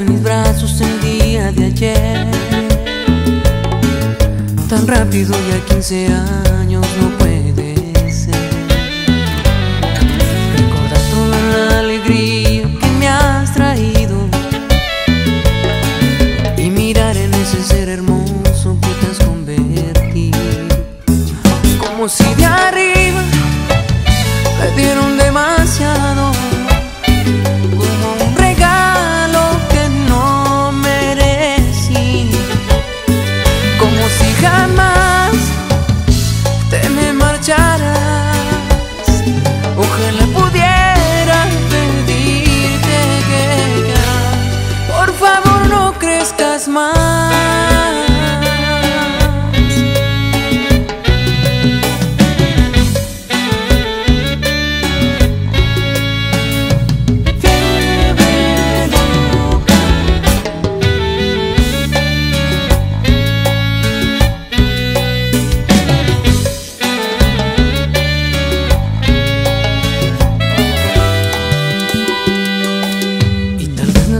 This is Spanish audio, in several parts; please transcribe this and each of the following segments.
en mis brazos el día de ayer. Tan rápido ya 15 años no puede ser. Recuerda toda la alegría que me has traído y mirar en ese ser hermoso que te has convertido. Como si de arriba me dieron demasiado, como un regalo que no merecí, como si jamás te me marcharas. Ojalá pudiera pedirte que ya, por favor, no crezcas más.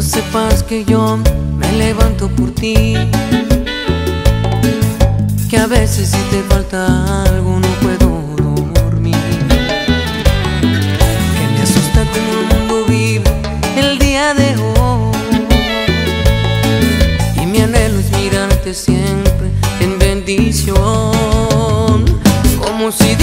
Sepas que yo me levanto por ti, que a veces si te falta algo no puedo dormir, que me asusta como el mundo vive el día de hoy, y mi anhelo es mirarte siempre en bendición. Como si